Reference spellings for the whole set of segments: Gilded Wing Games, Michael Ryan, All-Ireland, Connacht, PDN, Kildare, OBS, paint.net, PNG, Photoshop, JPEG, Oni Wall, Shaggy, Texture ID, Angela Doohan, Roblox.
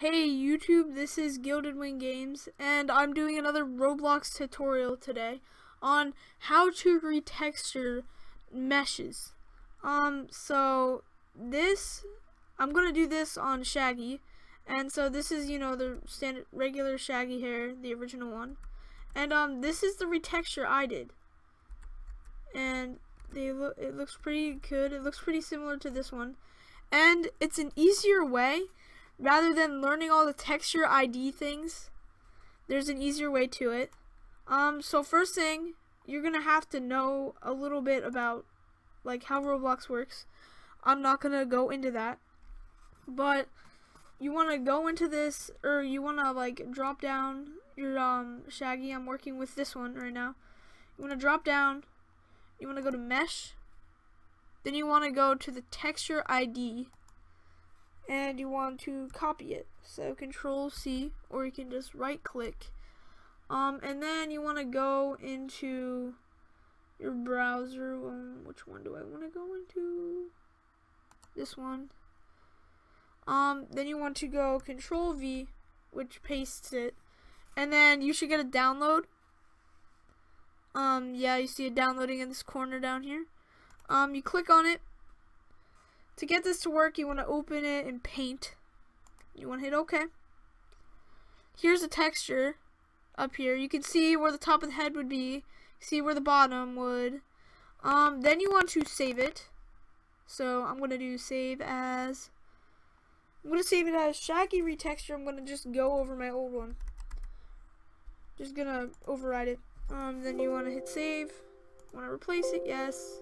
Hey YouTube, this is Gilded Wing Games, and I'm doing another Roblox tutorial today on how to retexture meshes. I'm gonna do this on Shaggy, and so this is, you know, the standard regular Shaggy hair, the original one, and this is the retexture I did, and it looks pretty good. It looks pretty similar to this one, and it's an easier way. Rather than learning all the texture ID things, there's an easier way to it. So first thing, you're gonna have to know a little bit about like how Roblox works. I'm not gonna go into that, but you wanna go into this, or you wanna like drop down your Shaggy. I'm working with this one right now. You wanna drop down, you wanna go to mesh, then you wanna go to the texture ID. And you want to copy it, so Control C, or you can just right click, and then you want to go into your browser. Which one do I want to go into? This one. Then you want to go Control V, which pastes it, and then you should get a download. Yeah, you see it downloading in this corner down here. You click on it. To get this to work, you want to open it in Paint. You want to hit OK. Here's the texture up here. You can see where the top of the head would be. See where the bottom would. Then you want to save it. So I'm going to do save as. I'm going to save it as Shaggy Retexture. I'm going to just go over my old one. Just going to override it. Then you want to hit save. Want to replace it? Yes.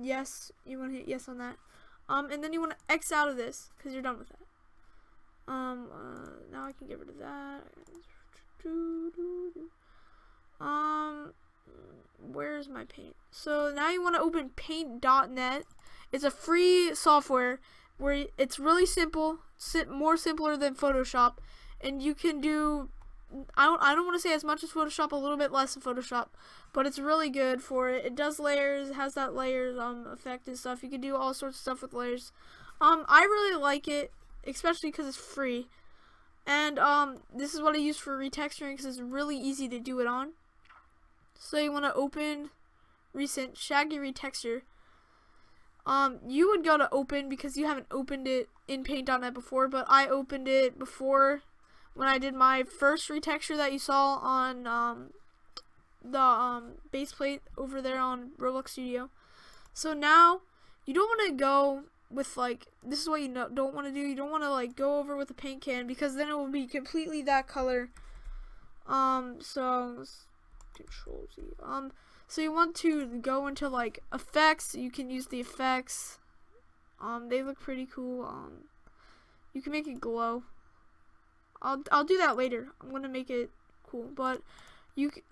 Yes, you want to hit yes on that, and then you want to X out of this, because you're done with that. Now I can get rid of that. Where's my paint? So now you want to open paint.net. It's a free software, where it's really simple, more simpler than Photoshop, and you can do, I don't want to say as much as Photoshop, a little bit less than Photoshop, but it's really good for it. It does layers, it has that layers effect and stuff. You can do all sorts of stuff with layers. I really like it, especially because it's free, and this is what I use for retexturing because it's really easy to do it on. So you want to open recent Shaggy Retexture. You would go to open because you haven't opened it in paint.net before, but I opened it before. When I did my first retexture that you saw on the base plate over there on Roblox Studio. So now you don't want to go with like, this is what you don't want to do. You don't want to like go over with a paint can, because then it will be completely that color. So let's Control Z. So you want to go into like effects. You can use the effects. They look pretty cool. You can make it glow. I'll do that later. I'm gonna make it cool, but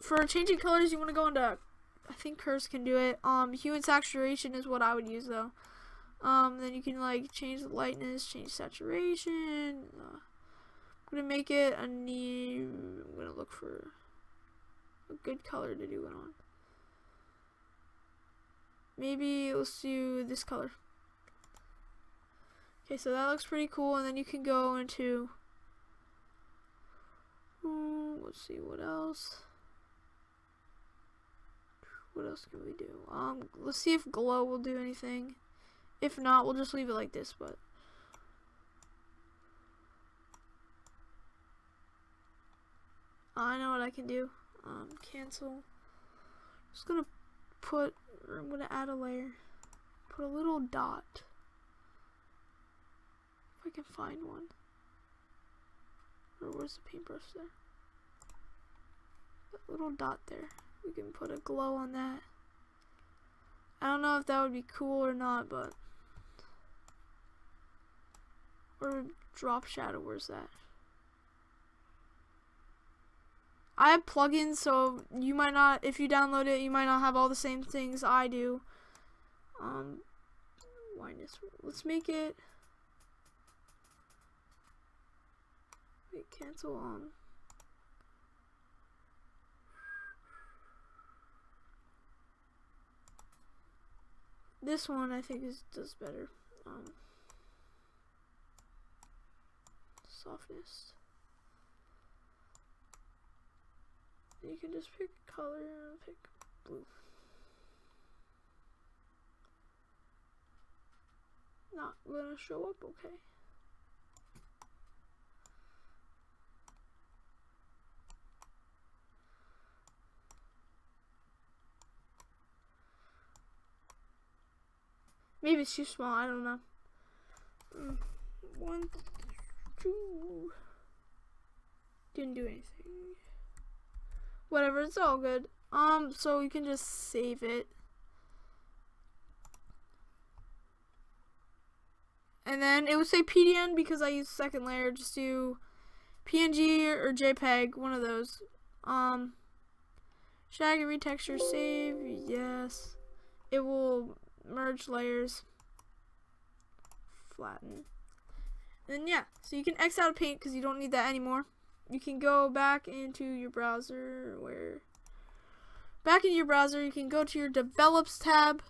for changing colors, you want to go into, I think Curse can do it. Hue and saturation is what I would use though. Then you can like change the lightness, change saturation. I'm gonna make it a new. I'm gonna look for a good color to do it on. Maybe let's do this color. Okay, so that looks pretty cool, and then you can go into. Let's see what else. What else can we do? Let's see if glow will do anything. If not, we'll just leave it like this. But I know what I can do. Cancel. Just gonna put. Or I'm gonna add a layer. Put a little dot. If I can find one. Or where's the paintbrush there? That little dot there. We can put a glow on that. I don't know if that would be cool or not, but. Or drop shadow, where's that? I have plugins, so you might not, if you download it, you might not have all the same things I do. Let's make it. Wait, cancel on. This one I think does better. softness. And you can just pick color and pick blue. Not gonna show up, okay. Maybe it's too small, I don't know. 1, 2. Didn't do anything. Whatever, it's all good. So you can just save it. And then it would say PDN because I used second layer. Just do PNG or JPEG, one of those. Shaggy retexture, save, yes. It will merge layers, flatten, and yeah, so you can X out of paint because you don't need that anymore. You can go back into your browser, where back in your browser you can go to your develops tab,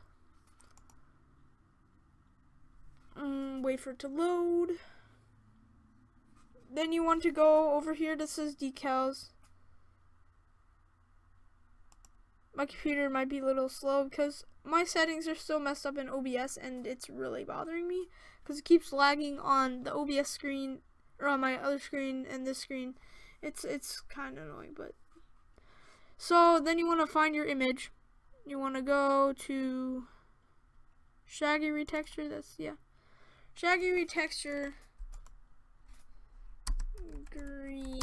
wait for it to load. Then you want to go over here that says decals. My computer might be a little slow because my settings are still messed up in OBS, and it's really bothering me because it keeps lagging on the OBS screen, or on my other screen and this screen. It's kind of annoying, but. So then you want to find your image. You want to go to Shaggy retexture. That's, yeah, Shaggy retexture. Green.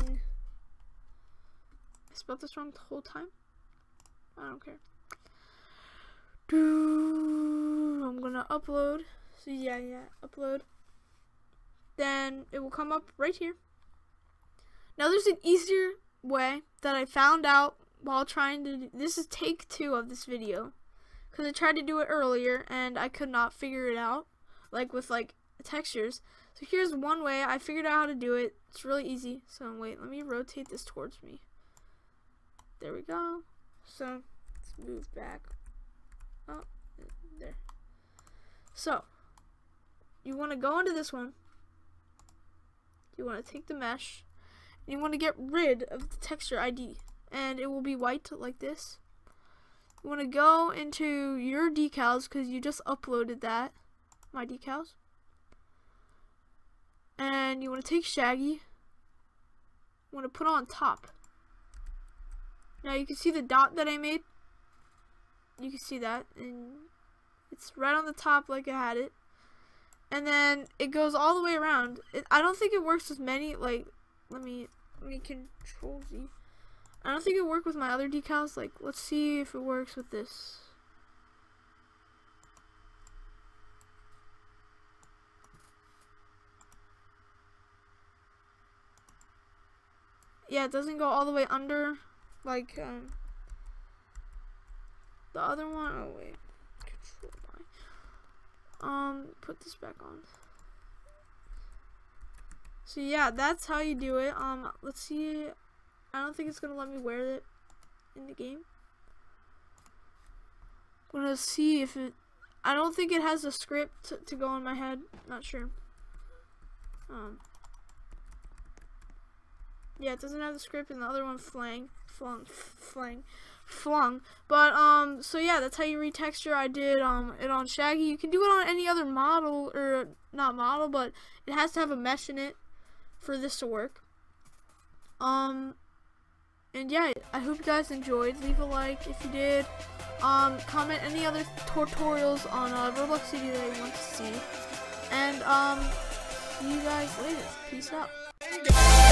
I spelled this wrong the whole time. I don't care. I'm gonna upload. So yeah, upload. Then it will come up right here. Now there's an easier way that I found out while trying to do, this is take 2 of this video, because I tried to do it earlier and I could not figure it out, like with like textures. So here's one way I figured out how to do it. It's really easy. So wait, let me rotate this towards me. There we go. So let's move back up there. So you want to go into this one, you want to take the mesh, and you want to get rid of the texture ID, and it will be white like this. You want to go into your decals because you just uploaded that, my decals, and you want to take Shaggy, you want to put on top. Now you can see the dot that I made. You can see that, and it's right on the top like I had it. And then it goes all the way around. I don't think it works with many, like, let me control Z. I don't think it worked with my other decals. Like, let's see if it works with this. Yeah, it doesn't go all the way under. Like, the other one, oh wait, control Y. Put this back on. So yeah, that's how you do it. Let's see, I don't think it's gonna let me wear it in the game. I'm gonna see if it, I don't think it has a script to go on my head, not sure. Yeah, it doesn't have the script, and the other one flung. But, so yeah, that's how you retexture. I did, it on Shaggy. You can do it on any other model, or not model, but it has to have a mesh in it for this to work. And yeah, I hope you guys enjoyed. Leave a like if you did. Comment any other tutorials on, Roblox City that you want to see. And, see you guys later. Peace out.